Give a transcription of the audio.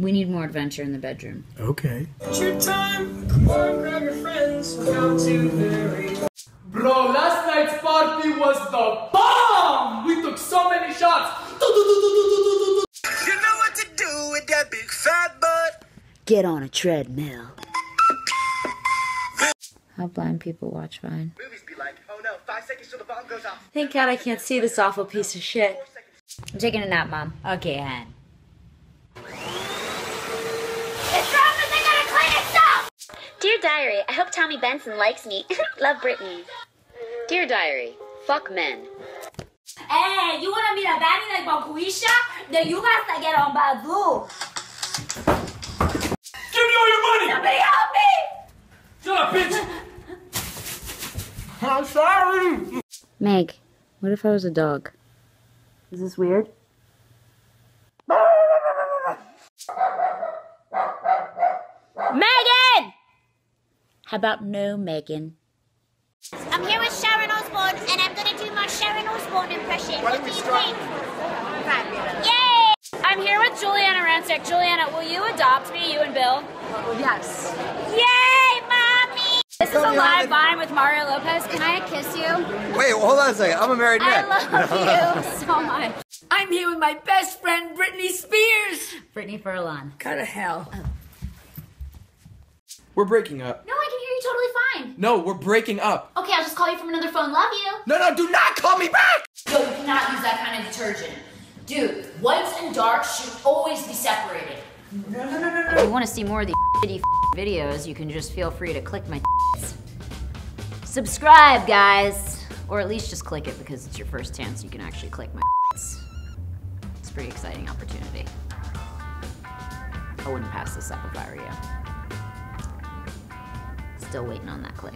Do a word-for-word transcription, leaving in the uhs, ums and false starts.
We need more adventure in the bedroom. Okay. It's your time. Come on, grab your friends. We're going to very... Bro, last night's party was the bomb! We took so many shots! You know what to do with that big fat butt. Get on a treadmill. How blind people watch Vine. Movies be like, oh no, five seconds till the bomb goes off. Thank God I can't see this awful piece of shit. I'm taking a nap, Mom. Okay, hon. Dear Diary, I hope Tommy Benson likes me. Love, Brittany. Dear Diary, fuck men. Hey, you wanna meet a baddie like Babuisha? Then you gotta get on Badoo. Give me all your money! Somebody help me! Shut up, bitch! I'm sorry! Meg, what if I was a dog? Is this weird? Megan! How about no Megan? I'm here with Sharon Osbourne, and I'm going to do my Sharon Osbourne impression. What, what do you think? Fabulous. Yay! I'm here with Giuliana Rancic. Giuliana, will you adopt me, you and Bill? Yes. Yay, Mommy! This is a live Vine with Mario Lopez. Can I kiss you? Wait, hold on a second. I'm a married man. I love you so much. I'm here with my best friend, Brittany Spears. Brittany Furlan. Go to hell. Oh. We're breaking up. No, I can hear you totally fine. No, we're breaking up. Okay, I'll just call you from another phone. Love you. No, no, do not call me back! Yo, you cannot use that kind of detergent. Dude, whites and darks should always be separated. No, no, no, no, no. If you want to see more of these shitty videos, you can just feel free to click my subscribe, guys. Or at least just click it because it's your first chance you can actually click my It's a pretty exciting opportunity. I wouldn't pass this up if I were you. Still waiting on that click.